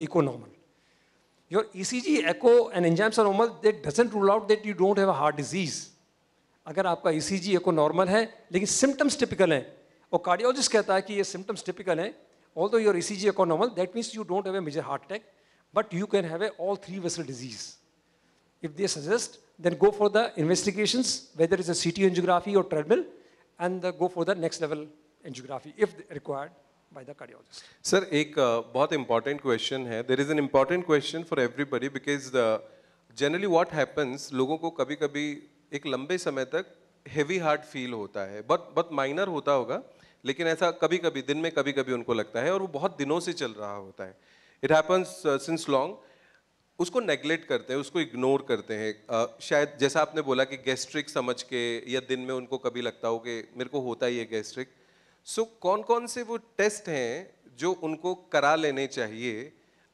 echo normal. Your ECG, echo and enzymes are normal, that doesn't rule out that you don't have a heart disease. अगर आपका ECG echo normal है, लेकिन symptoms typical हैं, और cardiologist कहता है कि ये symptoms typical हैं, although your ECG echo normal, that means you don't have a major heart attack, but you can have a all three vessel disease. If they suggest, then go for the investigations, whether it's a CT angiography or treadmill, and go for the next level angiography if required by the cardiologist. Sir, एक बहुत important question है. There is an important question for everybody because generally what happens, लोगों को कभी-कभी एक लंबे समय तक heavy heart feel होता है. बहुत minor होता होगा, लेकिन ऐसा कभी-कभी दिन में कभी-कभी उनको लगता है और वो बहुत दिनों से चल रहा होता है. It happens since long. उसको neglect करते हैं, उसको ignore करते हैं. शायद जैसा आपने बोला कि gastric समझ के या दिन में उनको कभी लगता हो कि मेरे को होता ही है gastric. So कौन-कौन से वो test हैं जो उनको करा लेने चाहिए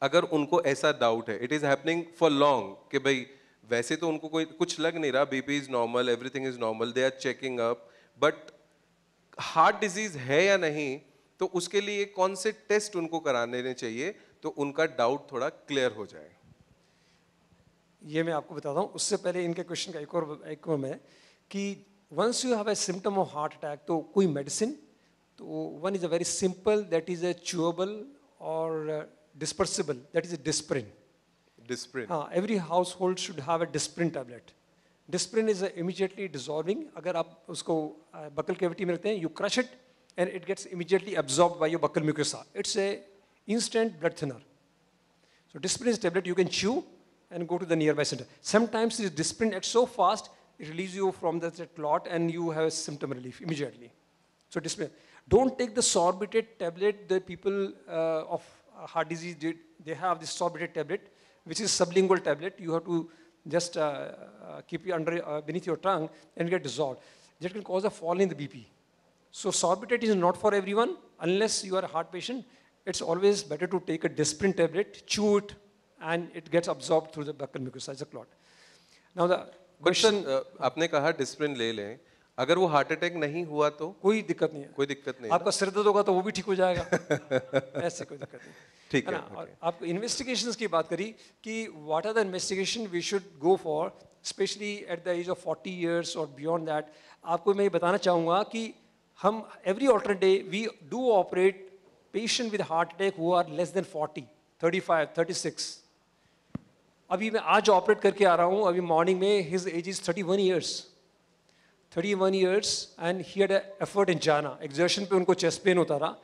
अगर उनको ऐसा doubt है. It is happening for long कि भाई वैसे तो उनको कोई कुछ लग नहीं रहा, BP is normal, everything is normal, they are checking up, but heart disease है या नहीं तो उसके लिए कौन से test उनको कराने चाहिए तो उनका doubt थोड़ा clear हो जाए. ये मैं आपको बताता हूँ. उससे पहले इनके क्वेश्चन का एक और मैं कि once you have a symptom of heart attack तो कोई medicine तो one is a very simple that is a chewable or dispersible that is a Disprin. Disprin. हाँ, every household should have a Disprin tablet. Disprin is immediately dissolving. अगर आप उसको buccal cavity में रखते हैं, you crush it and it gets immediately absorbed by your buccal mucosa. It's a instant blood thinner. So Disprin is a tablet you can chew and go to the nearby center. Sometimes this Disprin acts so fast, it releases you from the clot and you have a symptom relief immediately. So Disprin. Don't take the sorbitrate tablet. The people of heart disease, they have this sorbitrate tablet, which is sublingual tablet. You have to just keep it under, beneath your tongue and get dissolved. That can cause a fall in the BP. So sorbitrate is not for everyone, unless you are a heart patient. It's always better to take a Disprin tablet, chew it, and it gets absorbed through the buccal mucosa as a clot. Now the question. आपने कहा Disprin ले लें. अगर वो heart attack नहीं हुआ तो कोई दिक्कत नहीं है. कोई दिक्कत नहीं. आपका सिर दर्द होगा तो वो भी ठीक हो जाएगा. ऐसे कोई दिक्कत नहीं. ठीक है. और आप investigations की बात करी कि what are the investigation we should go for, especially at the age of 40 years or beyond that. आपको मैं ये बताना चाहूँगा कि हम every alternate day we do operate patient with heart attack who are less than 40, 35, 36. अभी मैं आज ऑपरेट करके आ रहा हूँ. अभी मॉर्निंग में his age is 31 years. 31 years and he had an effort in Jana. Exertion पे उनको chest pain होता रहा.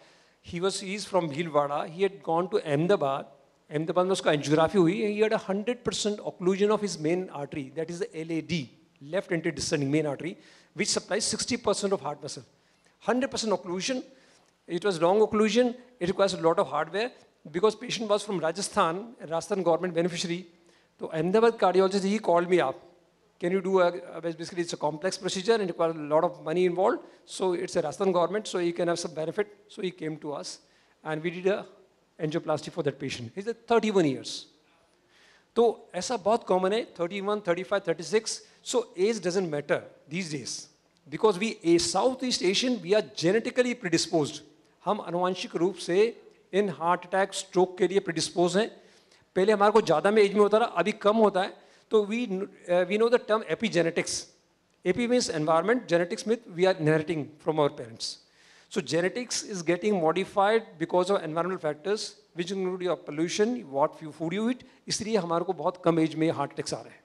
He is from Bheelwara. He had gone to Ahmedabad. Ahmedabad में उसका angiography हुई. He had a 100% occlusion of his main artery. That is the LAD, left anterior descending main artery, which supplies 60% of heart muscle. 100% occlusion. It was long occlusion. It requires a lot of hardware because patient was from Rajasthan, Rajasthan government beneficiary. So Ahmedabad cardiologist, he called me up. Can you do a, basically it's a complex procedure and requires a lot of money involved. So it's a Rajasthan government, so he can have some benefit. So he came to us and we did a angioplasty for that patient. He's at 31 years. So ऐसा बहुत common है, 31, 35, 36. So age doesn't matter these days because we as Southeast Asian, we are genetically predisposed. हम अनुवांशिक रूप से इन heart attack, stroke के लिए predisposed हैं. पहले हमारे को ज़्यादा में एज में होता रहा, अभी कम होता है. तो we know the term epigenetics. Epi means environment, genetics means we are inheriting from our parents. So genetics is getting modified because of environmental factors, which include your pollution, what food you eat. इसलिए हमारे को बहुत कम age में heart attacks आ रहे हैं.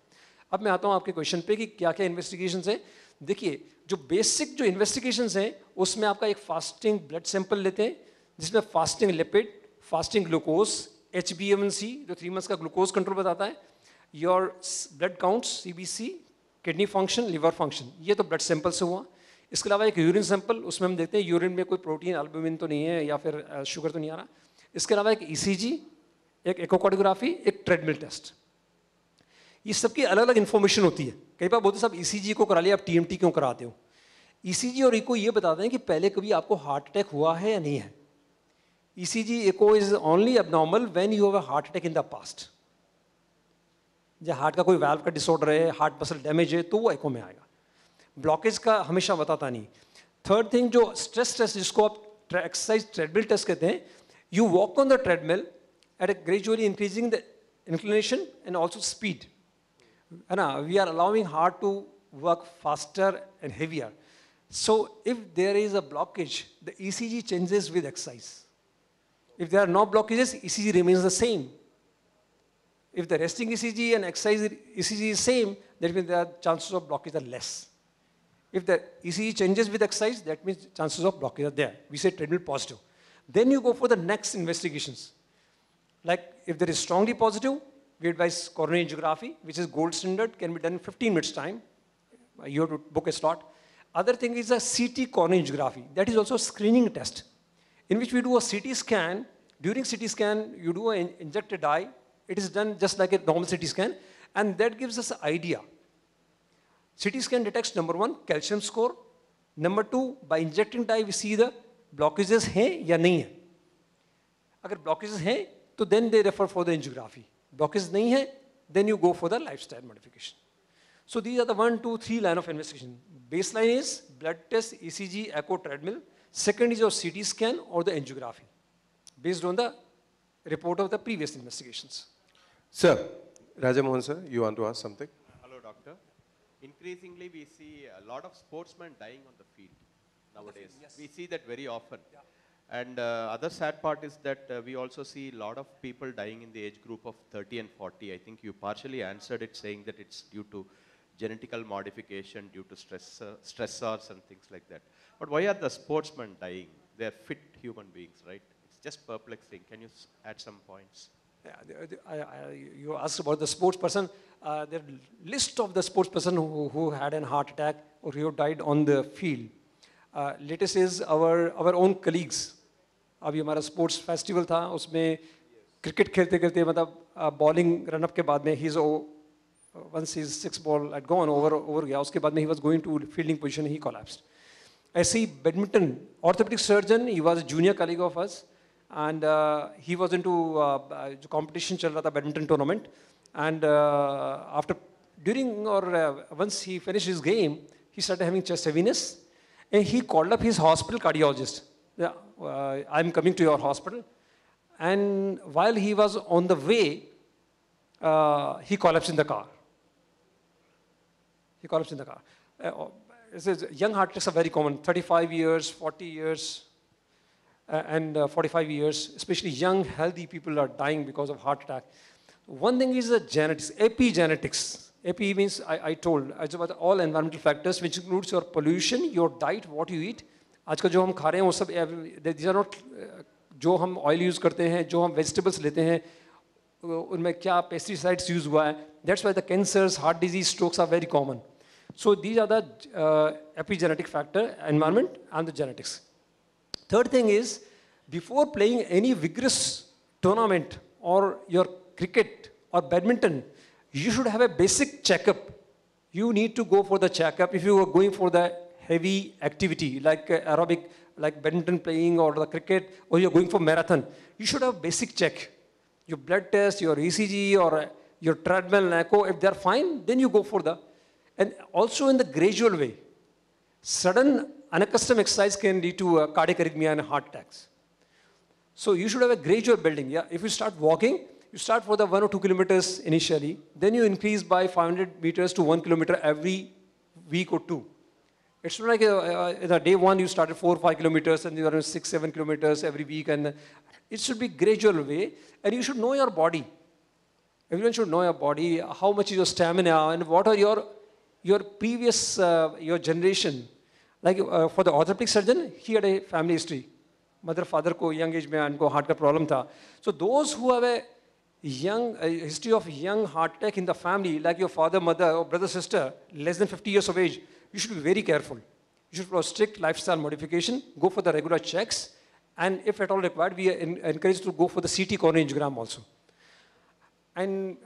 अब मैं आता हूँ आपके क्वेश्चन पे कि क्या-क्या investigations हैं. देखिए जो basic जो investigations हैं, उसमें आपका एक fasting blood sample लेते हैं, जिसमें fasting lipid, fasting glucose, HBMC जो 3 months का glucose control बताता है, your blood counts, CBC, kidney function, liver function. ये तो blood sample से हुआ. इसके अलावा एक urine sample, उसमें हम देखते हैं urine में कोई protein, albumin तो नहीं है या फिर sugar तो नहीं आ रहा. इसके अलावा एक ECG, एक echocardiography, एक treadmill test. ये सबकी अलग-अलग information होती है. कई बार बोलते हैं सब ECG को करा लिया, आप TMT क्यों कराते हो? ECG और echo ये बताते हैं कि पहले कभी आपको heart attack हुआ है या नहीं है. ECG echo is only abnormal when you have a heart attack in the past. जब heart का कोई valve का disorder है, heart muscle damage है, तो वो echo में आएगा. Blockage का हमेशा बताता नहीं. Third thing जो stress test जिसको आप exercise treadmill test कहते हैं, you walk on the treadmill at a gradually increasing the inclination and also speed. And we are allowing heart to work faster and heavier. So if there is a blockage, the ECG changes with exercise. If there are no blockages, ECG remains the same. If the resting ECG and exercise ECG is same, that means the chances of blockage are less. If the ECG changes with exercise, that means chances of blockage are there. We say treadmill positive. Then you go for the next investigations. Like if there is strongly positive, we advise coronary angiography, which is gold standard, can be done in 15 minutes time. You have to book a slot. Other thing is a CT coronary angiography. That is also a screening test, in which we do a CT scan. During CT scan, you do an injected dye. It is done just like a normal CT scan, and that gives us an idea. CT scan detects, number one, calcium score. Number two, by injecting dye, we see the blockages हैं या नहीं है. अगर blockages हैं, तो then they refer for the angiography. Blockages नहीं है, then you go for the lifestyle modification. So these are the 1, 2, 3 line of investigation. Baseline is blood test, ECG, echo, treadmill. Second is your CT scan or the angiography, based on the report of the previous investigations. Sir, Rajamohan sir, you want to ask something? Hello, doctor. Increasingly, we see a lot of sportsmen dying on the field nowadays. Yes. We see that very often. Yeah. And other sad part is that we also see a lot of people dying in the age group of 30 and 40. I think you partially answered it, saying that it's due to genetical modification, due to stressors and things like that. But why are the sportsmen dying? They're fit human beings, right? It's just perplexing. Can you add some points? Yeah, you asked about the sports person. The list of the sports person who had a heart attack or who died on the field. Latest is our own colleagues. अभी हमारा sports festival था, उसमें cricket खेलते-खेलते मतलब bowling run up के बाद में he's once his 6 ball had gone over गया, उसके बाद में he was going to fielding position, he collapsed. ऐसे ही badminton, orthopedic surgeon, he was a junior colleague of us, and he was into competition चल रहा था badminton tournament, and after during or once he finished his game, he started having chest heaviness. And he called up his hospital cardiologist. Yeah, I'm coming to your hospital. And while he was on the way, he collapsed in the car. He collapsed in the car. Young heart attacks are very common, 35 years, 40 years, and 45 years. Especially young, healthy people are dying because of heart attack. One thing is the genetics, epigenetics. EPI means, it's about all environmental factors, which includes your pollution, your diet, what you eat. आजकल जो हम खा रहे हैं वो सब, these are not, जो हम oil use करते हैं, जो हम vegetables लेते हैं, उनमें क्या pesticides use हुआ है. That's why the cancers, heart disease, strokes are very common. So these are the epigenetic factor, environment and the genetics. Third thing is, before playing any vigorous tournament or your cricket or badminton, you should have a basic checkup. You need to go for the checkup if you are going for the heavy activity like aerobic, like badminton playing or the cricket, or you are going for marathon. You should have basic check. Your blood test, your ECG, or your treadmill, echo. If they are fine, then you go for the. And also in the gradual way, sudden unaccustomed exercise can lead to cardiac arrhythmia and heart attacks. So you should have a gradual building. Yeah, if you start walking. You start for the 1 or 2 kilometers initially, then you increase by 500 meters to 1 kilometer every week or two. It's not like the day one you started 4 or 5 kilometers and you are 6, 7 kilometers every week, and it should be gradual way. And you should know your body. Everyone should know your body. How much is your stamina and what are your previous your generation? Like for the orthopedic surgeon, he had a family history. Mother, father ko young age mein unko heart ka problem tha. So those who have a young history of young heart attack in the family, like your father, mother, or brother, sister, less than 50 years of age, you should be very careful. You should follow strict lifestyle modification, go for the regular checks, and if at all required, we are encouraged to go for the CT coronary angiogram also. And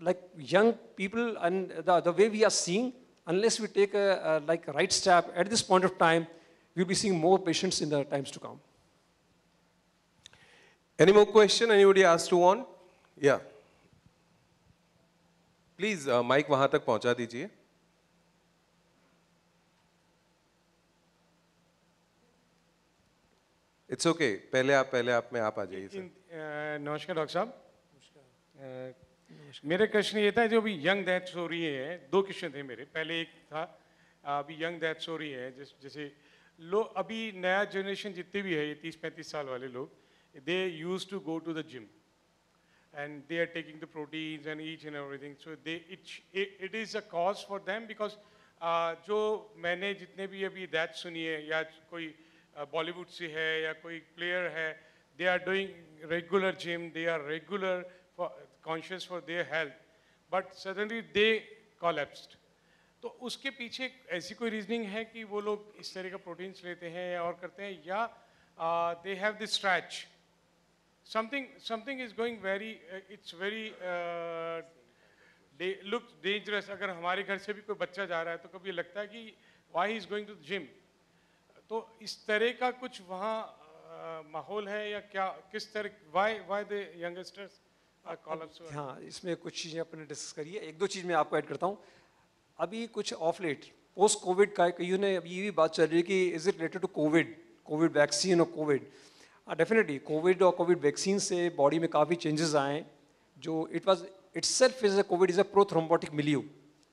like young people, and the way we are seeing, unless we take a like right step at this point of time, we'll be seeing more patients in the times to come. Any more question anybody asked to on? Yeah. Please, mic वहाँ तक पहुँचा दीजिए. It's okay. Pehle aap mein aap aa jaiye sir. Namaskar Dr. Saab. Namaskar. मेरा question ये था जो भी young deaths हो रही है, दो क्वेश्चन थे मेरे. पहले एक था अभी यंग डेथ्स हो रही है जैसे लोग अभी नया जनरेशन जितने भी है ये 30-35 साल वाले लोग they used to go to the gym and they are taking the proteins and each and everything so it is a cause for them because जो मैंने जितने भी अभी डेथ सुनी है या कोई बॉलीवुड से है या कोई प्लेयर है they are doing regular gym they are regular conscious for their health but suddenly they collapsed तो उसके पीछे ऐसी कोई रीजनिंग है कि वो लोग इस तरह का प्रोटीन्स लेते हैं और करते हैं या they have this stretch something is going very it's very they look dangerous अगर हमारे घर से भी कोई बच्चा जा रहा है तो कभी लगता है कि why he is going to the gym तो इस तरह का कुछ वहाँ माहौल है या क्या किस तरह why the youngsters are collapsing हाँ इसमें कुछ चीजें अपने डिस्कस करिए एक दो चीज मैं आपको ऐड करता हूँ अभी कुछ ऑफ लेट पोस्ट कोविड का कई ने अभी ये भी बात चल रही है कि is it related to Covid Covid vaccine और कोविड डेफिनेटली कोविड और कोविड वैक्सीन से बॉडी में काफ़ी चेंजेस आए जो it was itself is a Covid is a prothrombotic milieu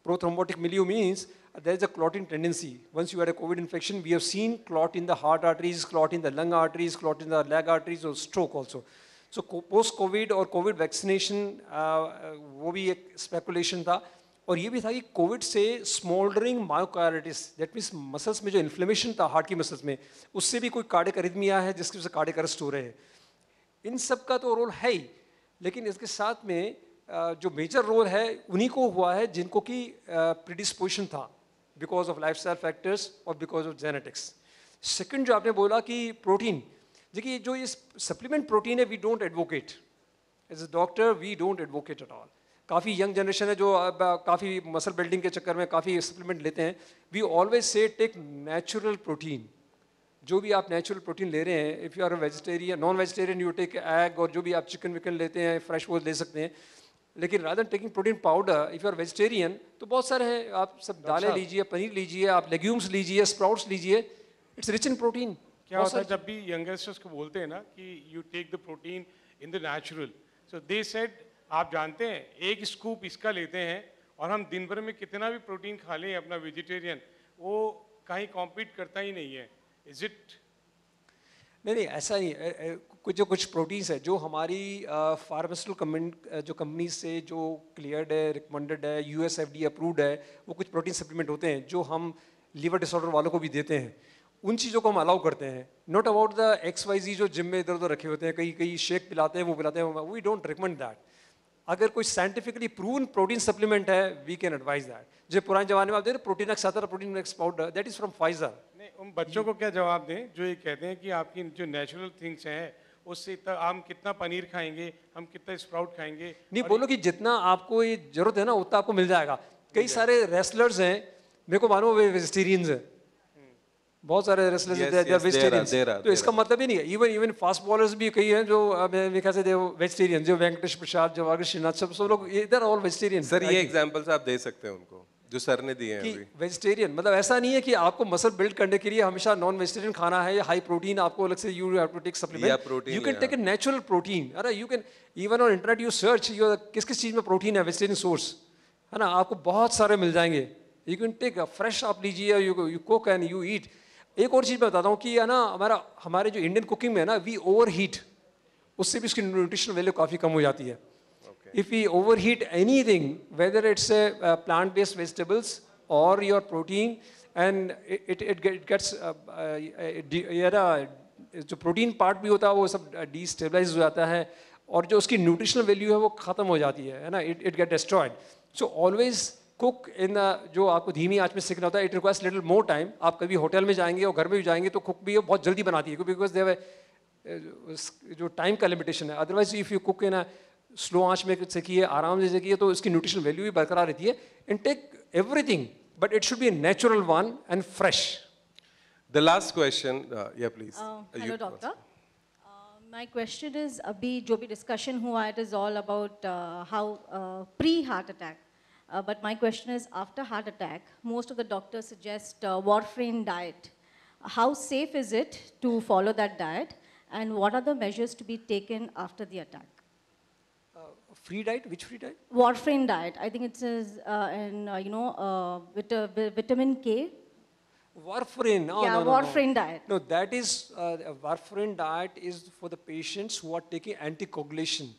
prothrombotic milieu means there is a clotting tendency once you had a Covid infection we have seen clot in the heart arteries clot in the lung arteries clot in the leg arteries और stroke also so post Covid और Covid vaccination वो भी एक speculation था और ये भी था कि कोविड से smouldering myocarditis that means muscles में जो इन्फ्लेमेशन था हार्ट की मसल्स में उससे भी कोई कार्डियक अरिथमिया है जिसकी वजह से कार्डियक अरेस्ट हो रहे हैं इन सब का तो रोल है ही लेकिन इसके साथ में जो मेजर रोल है उन्हीं को हुआ है जिनको कि प्रीडिस्पोजिशन था बिकॉज ऑफ लाइफस्टाइल फैक्टर्स और बिकॉज ऑफ जेनेटिक्स सेकेंड जो आपने बोला कि प्रोटीन देखिए जो ये सप्लीमेंट प्रोटीन है we don't advocate as a doctor we don't advocate at all काफ़ी यंग जनरेशन है जो काफ़ी मसल बिल्डिंग के चक्कर में काफ़ी सप्लीमेंट लेते हैं we always say take natural protein जो भी आप नेचुरल प्रोटीन ले रहे हैं if you are vegetarian non vegetarian you take egg और जो भी आप चिकन विकन लेते हैं फ्रेश वो ले सकते हैं लेकिन rather taking protein powder if you are vegetarian तो बहुत सारे हैं आप सब दालें लीजिए पनीर लीजिए आप लेग्यूम्स लीजिए स्प्राउट्स लीजिए इट्स रिच इन प्रोटीन क्या होता है जब भी यंगस्टर्स को बोलते हैं ना कि you take the protein in the natural so they said आप जानते हैं एक स्कूप इसका लेते हैं और हम दिन भर में कितना भी प्रोटीन खा लें अपना वेजिटेरियन वो कहीं कॉम्पीट करता ही नहीं है इज इट नहीं ऐसा नहीं कुछ प्रोटीन्स है जो हमारी फार्मास्यूटिकल जो कंपनी से जो क्लियर्ड है रिकमेंडेड है यूएसएफडी अप्रूव्ड है वो कुछ प्रोटीन सप्लीमेंट होते हैं जो हम लीवर डिसऑर्डर वालों को भी देते हैं उन चीज़ों को हम अलाउ करते हैं not about the X Y Z जो जिम में इधर उधर रखे होते हैं कहीं कहीं शेक पिलाते हैं वो पिलाते हैं वी डोंट रिकमेंड दैट अगर कोई साइंटिफिकली प्रूवन प्रोटीन सप्लीमेंट है वी कैन एडवाइज दैट जो पुराने जमाने में आप दे रहे प्रोटीन एक्स आता है protein x powder that is from Pfizer नहीं उन बच्चों को क्या जवाब दें जो ये कहते हैं कि आपकी जो नेचुरल थिंग्स हैं उससे हम कितना पनीर खाएंगे हम कितना स्प्राउट खाएंगे नहीं बोलो कि जितना आपको ये जरूरत है ना उतना आपको मिल जाएगा कई सारे रेस्लर्स हैं मेरे को मालूम वे वेजिटेरियंस हैं बहुत सारे रेस्लर्स हैं वेजिटेरियन तो इसका मतलब ही नहीं है इवन फास्ट बॉलर्स भी कई हैं जो मेरे ख्याल से दे वेजिटेरियन जो वेंकटेश प्रसाद जो वागेश्वरनाथ सब लोग इधर ऑल वेजिटेरियन सर ये एग्जांपल्स आप दे सकते हैं उनको जो सर ने दिए हैं अभी वेजिटेरियन मतलब ऐसा नहीं है कि आपको मसल बिल्ड करने के लिए हमेशा नॉन वेजिटेरियन खाना है या हाई प्रोटीन आपको अलग से you have to take supplement you can take a natural protein अरे you can even on internet you search your किस किस चीज़ में प्रोटीन है वेजिटेरियन सोर्स है ना आपको बहुत सारे मिल जाएंगे यू कैन टेक फ्रेश आप लीजिए you cook and you eat एक और चीज़ मैं बताता हूँ कि है ना हमारे जो इंडियन कुकिंग में है ना वी ओवर हीट उससे भी उसकी न्यूट्रिशनल वैल्यू काफ़ी कम हो जाती है if we overheat anything whether it's a plant based vegetables और your protein and it gets जो प्रोटीन पार्ट भी होता है वो सब डिस्टेबलाइज हो जाता है और जो उसकी न्यूट्रिशनल वैल्यू है वो ख़त्म हो जाती है ना it get destroyed so always cook in जो आपको धीमी आंच में सीखना होता है it requires little more time आप कभी होटल में जाएंगे और घर में भी जाएंगे तो कुक भी बहुत जल्दी बनाती है बिकॉज देव जो टाइम का लिमिटेशन है otherwise if you cook in slow आंच में सीखिए आराम से सीखिए तो इसकी न्यूट्रिशन वैल्यू भी बरकरार रहती है and take everything but it should be natural one and fresh the last question या please hello doctor My question is अभी जो भी discussion हुआ it is all about how pre-heart attack. But my question is, after heart attack, most of the doctors suggest warfarin diet. How safe is it to follow that diet? and what are the measures to be taken after the attack? Free diet? Which free diet? Warfarin diet. I think it says, vitamin K. Warfarin. Oh, yeah, no, no, warfarin no. diet. No, that is, warfarin diet is for the patients who are taking anticoagulation.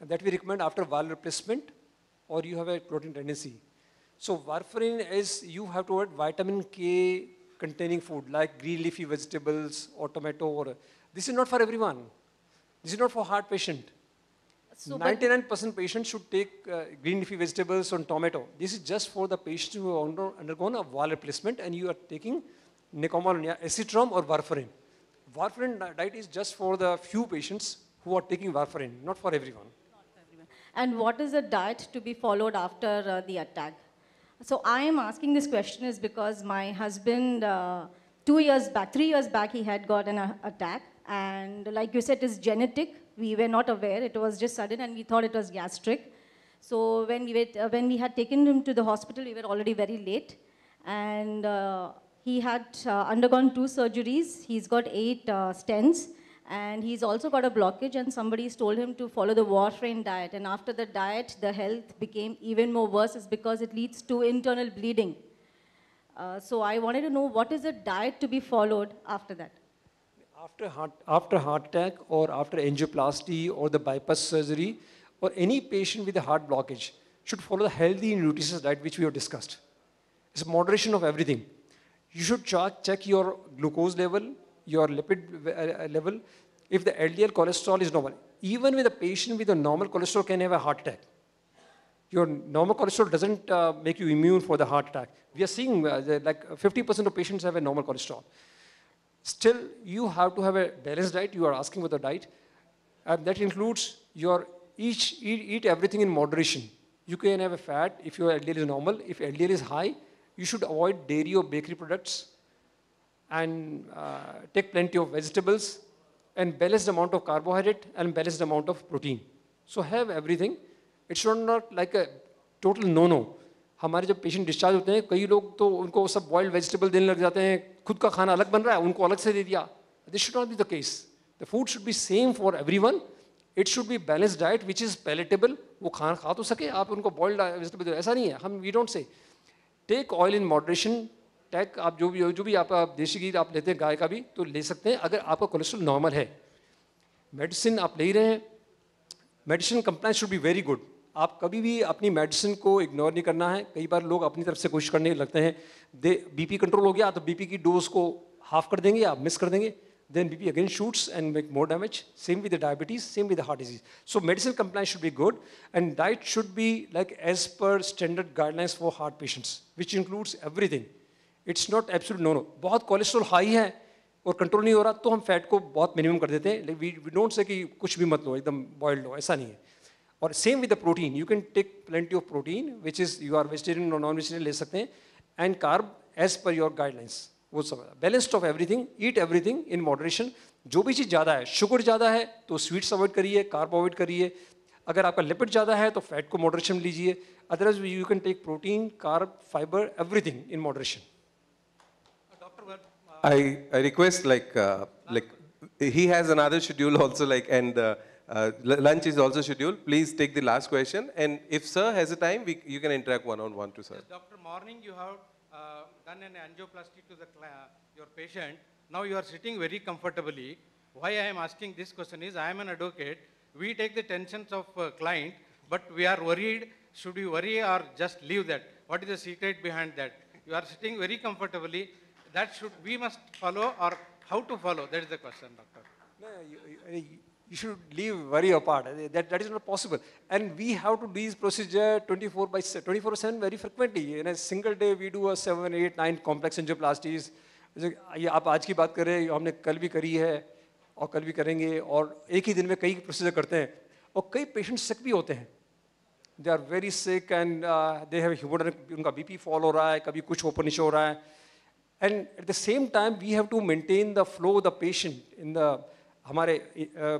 And that we recommend after valve replacement or you have a clotting tendency. So warfarin is, you have to add vitamin K containing food like green leafy vegetables or tomato. Or, this is not for everyone. This is not for heart patient. 99% patients should take green leafy vegetables on tomato. This is just for the patients who have undergone a valve replacement and you are taking necomalonia, acitrom or warfarin. Warfarin diet is just for the few patients who are taking warfarin, not for everyone. Not for everyone. And what is the diet to be followed after the attack? So I am asking this question is because my husband, 3 years back, he had got an attack. And like you said, it's genetic. We were not aware, it was just sudden and we thought it was gastric. So when we had taken him to the hospital, we were already very late. And he had undergone 2 surgeries, he's got 8 stents, and he's also got a blockage, and somebody's told him to follow the warfarin diet. And after the diet, the health became even more worse is because it leads to internal bleeding. So I wanted to know what is the diet to be followed after that? After heart attack or after angioplasty or the bypass surgery or any patient with a heart blockage should follow the healthy nutritious diet which we have discussed. It's a moderation of everything. You should check your glucose level, your lipid level, if the LDL cholesterol is normal. Even with a patient with a normal cholesterol can have a heart attack. Your normal cholesterol doesn't make you immune for the heart attack. We are seeing like 50% of patients have a normal cholesterol. Still, you have to have a balanced diet. You are asking for the diet. And that includes your eat everything in moderation. You can have a fat if your LDL is normal. If LDL is high, you should avoid dairy or bakery products and take plenty of vegetables and balanced amount of carbohydrate and balanced amount of protein. So have everything. It's not like a total no-no. हमारे जब patient discharge होते हैं कई लोग तो उनको सब boiled vegetable देने लग जाते हैं खुद का खाना अलग बन रहा है उनको अलग से दे दिया this should not be the case the food should be same for everyone it should be balanced diet which is palatable वो खाना खा तो सके आप उनको बॉइल्ड वेजिटेबल ऐसा नहीं है हम we don't say take oil in moderation take आप जो भी आपका देशी घी आप लेते हैं गाय का भी तो ले सकते हैं अगर आपका कोलेस्ट्रॉल नॉर्मल है मेडिसिन आप ले ही रहे हैं medicine compliance should be very good आप कभी भी अपनी मेडिसिन को इग्नोर नहीं करना है कई बार लोग अपनी तरफ से कोशिश करने लगते हैं दे बीपी कंट्रोल हो गया तो बीपी की डोज को हाफ कर देंगे या मिस कर देंगे then BP again shoots and make more damage same with diabetes same with heart disease so medicine compliance should be good and diet should be like as per standard guidelines for heart patients which includes everything it's not absolute no no बहुत cholesterol high है और control नहीं हो रहा तो हम fat को बहुत मिनिमम कर देते हैं वी डोंट से कि कुछ भी मत लो एकदम बॉइल्ड लो ऐसा नहीं है Or same with the protein, you can take plenty of protein, which is you are vegetarian or non-vegetarian, ले सकते हैं, and carb as per your guidelines. वो सब balanced of everything, eat everything in moderation. जो भी चीज़ ज़्यादा है, sugar ज़्यादा है, तो sweets avoid करिए, carb avoid करिए. अगर आपका lipid ज़्यादा है, तो fat को moderation में लीजिए. Otherwise, you can take protein, carb, fiber, everything in moderation. Doctor, I request like he has another schedule also like and. Lunch is also scheduled. Please take the last question. And if sir has a time, you can interact one-on-one to sir. Yes, Doctor, morning you have done an angioplasty to your patient. Now you are sitting very comfortably. Why I am asking this question is, I am an advocate. We take the tensions of client, but we are worried. Should we worry or just leave that? What is the secret behind that? You are sitting very comfortably. That should, we must follow or how to follow? That is the question, Doctor. No, you should leave worry apart. That is not possible. And we have to do this procedure 24/7 very frequently. In a single day, we do a 7, 8, 9 complex angioplasties. ये आप आज की बात कर रहे हैं, हमने कल भी करी है, और कल भी करेंगे, और एक ही दिन में कई प्रोसीजर करते हैं, और कई पेशेंट सिक भी होते हैं. They are very sick and they have hypotension. उनका BP fall हो रहा है, कभी कुछ ऊपर नीचे हो रहा है. And at the same time, we have to maintain the flow of the patient in the हमारे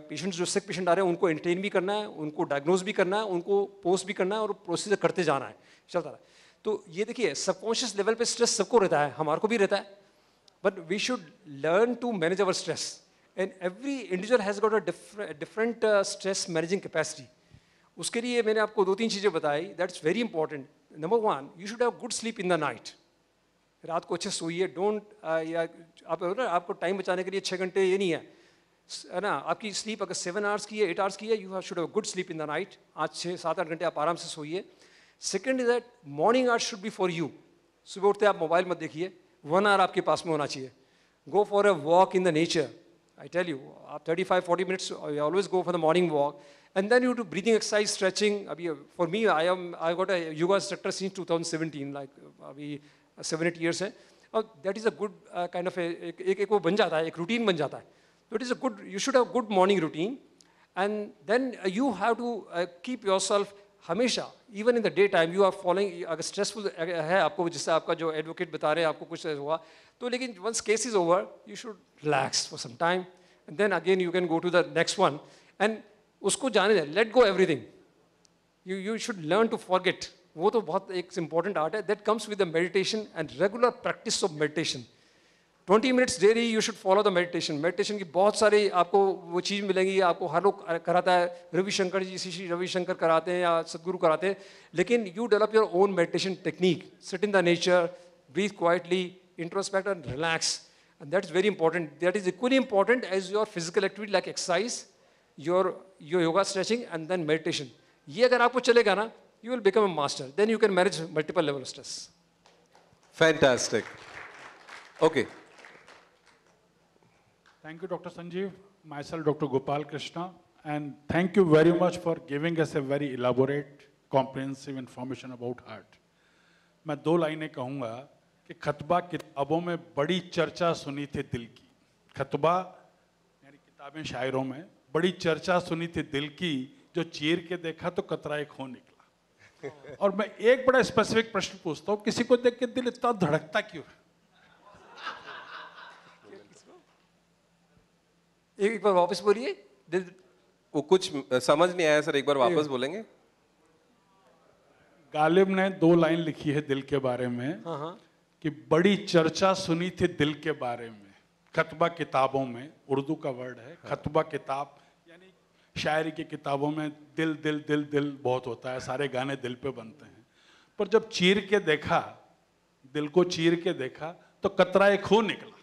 पेशेंट्स जो सिक पेशेंट आ रहे हैं उनको एंटेन भी करना है उनको डायग्नोज भी करना है उनको पोस्ट भी करना है और प्रोसीजर करते जाना है चलता रहा तो ये देखिए सबकॉन्शियस लेवल पे स्ट्रेस सबको रहता है हमारे को भी रहता है but we should learn to manage our stress And every individual has got a different stress managing capacity. उसके लिए मैंने आपको दो तीन चीजें बताई. That's very important. Number one, you should have good sleep in the night. रात को अच्छे सोइए. Don't आप ना आपको टाइम बचाने के लिए 6 घंटे ये नहीं है ना. आपकी स्लीप अगर 7 hours की है, 8 hours की है, you should have good sleep in the night. आज 6-7-8 घंटे आप आराम से सोइए. Second is that morning hours should be for you. सुबह उठते आप मोबाइल मत देखिए. 1 hour आपके पास में होना चाहिए. Go for a walk in the nature. I tell you, after 35-40 minutes, I always go for the morning walk. And then you do breathing exercise, stretching. For me, I got a yoga instructor since 2017, like 7-8 years. That is a good kind of a routine. So it is a good, you should have good morning routine. And then you have to keep yourself हमेशा, even in the daytime, you are following. अगर stressful है आपको, जिससे आपका जो advocate बता रहे हैं आपको कुछ हुआ, तो लेकिन once case is over, you should relax for some time, and then again you can go to the next one, and उसको जाने दें, let go everything. You should learn to forget. वो तो बहुत एक important art है. That comes with the meditation and regular practice of meditation. 20 minutes daily you should follow the meditation. Meditation की बहुत सारी आपको वो चीज़ मिलेंगी. आपको हर लोग कराता है, रवि शंकर जी, श्री रवि शंकर कराते हैं या सदगुरु कराते हैं. लेकिन you develop your own meditation technique. Sit in the nature, breathe quietly, introspect and relax. And that is very important. That is equally important as your physical activity like exercise, your yoga stretching and then meditation. ये अगर आपको चलेगा ना, you will become a master. Then you can manage multiple level of stress. Fantastic. Okay. Thank you, Dr. Sanjeev. Myself, Dr. Gopal Krishna. And thank you very much for giving us a very elaborate, comprehensive information about heart. मैं 2 लाइनें कहूँगा कि खतबा किताबों में बड़ी चर्चा सुनी थी दिल की. खतबा यानी किताबें, शायरों में बड़ी चर्चा सुनी थी दिल की, जो चीर के देखा तो कतरा एक हो निकला. और मैं एक बड़ा स्पेसिफिक प्रश्न पूछता हूँ, किसी को देख के दिल इतना धड़कता क्यों है? एक बार वापस बोलिए. वो कुछ समझ नहीं आया सर, एक बार वापस बोलेंगे. गालिब ने 2 लाइन लिखी है दिल के बारे में कि बड़ी चर्चा सुनी थी दिल के बारे में. खतबा किताबों में, उर्दू का वर्ड है खतबा किताब, यानी शायरी की किताबों में दिल दिल दिल दिल बहुत होता है, सारे गाने दिल पे बनते हैं. पर जब चीर के देखा, दिल को चीर के देखा तो कतरा एक खून निकला.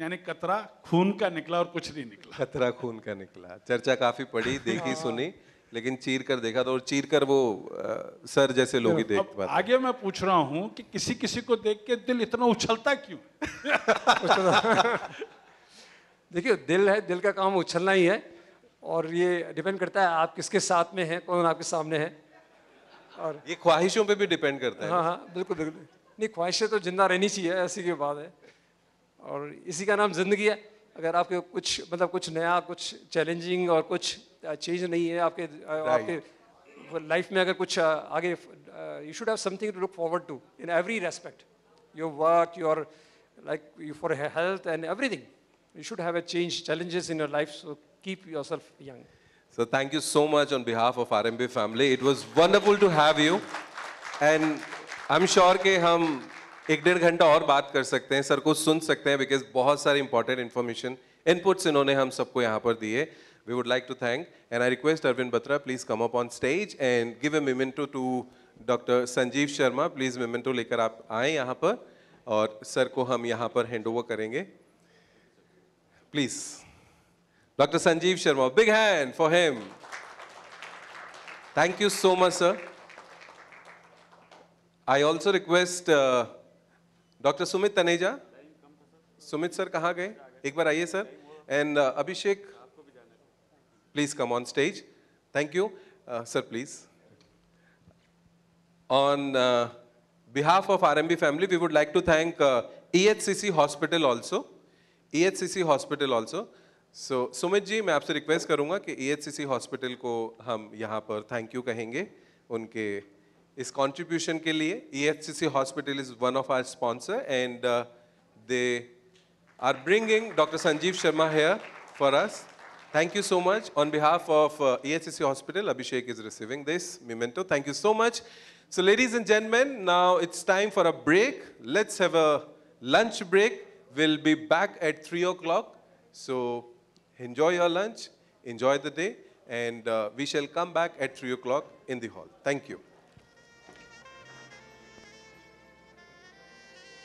यानी कतरा खून का निकला और कुछ नहीं निकला. कतरा खून का निकला. चर्चा काफी पड़ी, देखी, सुनी, लेकिन चीर कर देखा तो, और चीर कर वो सर जैसे लोग ही देख पाते. आगे मैं पूछ रहा हूँ कि किसी किसी को देख के दिल इतना उछलता क्यों? देखिए, दिल है, दिल का काम उछलना ही है. और ये डिपेंड करता है आप किसके साथ में हैं, कौन आपके सामने है. और ये ख्वाहिशों पर भी डिपेंड करता है. हाँ हाँ, बिल्कुल बिल्कुल. नहीं, ख्वाहिशें तो जिंदा रहनी चाहिए, ऐसी की बात है. और इसी का नाम जिंदगी है. अगर आपके कुछ मतलब कुछ नया, कुछ चैलेंजिंग और कुछ चीज नहीं है आपके आपके लाइफ में, अगर कुछ आगे, you should have something to look forward to in every respect. Your work, your like, for health and everything, you should have a change, challenges in your life. So keep yourself young. So thank you so much on behalf of RMB family. It was wonderful to have you, and I am sure कि हम 1-1.5 घंटा और बात कर सकते हैं, sir को सुन सकते हैं, बिकॉज बहुत सारे इंपॉर्टेंट इन्फॉर्मेशन इनपुट्स इन्होंने हम सबको यहाँ पर दिए. We would like to thank and I request Arvind Batra, please come up on stage and give a memento to doctor Sanjeev Sharma. Please memento लेकर आप आए यहाँ पर, और सर को हम यहाँ पर हैंड ओवर करेंगे. Please doctor Sanjeev Sharma, big hand for him. Thank you so much sir. I also request doctor Sumit Taneja. Sumit sir कहाँ गए? एक बार आइए sir. And Abhishek, please come on stage. Thank you sir. Please on behalf of RMB family we would like to thank EHCC hospital also. EHCC hospital also. So Sumit ji, मैं आपसे request करूंगा कि EHCC hospital को हम यहाँ पर थैंक यू कहेंगे उनके इस contribution के लिए. EHCC Hospital is one of our sponsor, and they are bringing Dr. Sanjeev Sharma here for us. Thank you so much. On behalf of EHCC Hospital, Abhishek is receiving this memento. Thank you so much. So ladies and gentlemen, now it's time for a break. Let's have a lunch break. We'll be back at 3 o'clock. So Enjoy your lunch, enjoy the day, and we shall come back at 3 o'clock in the hall. Thank you.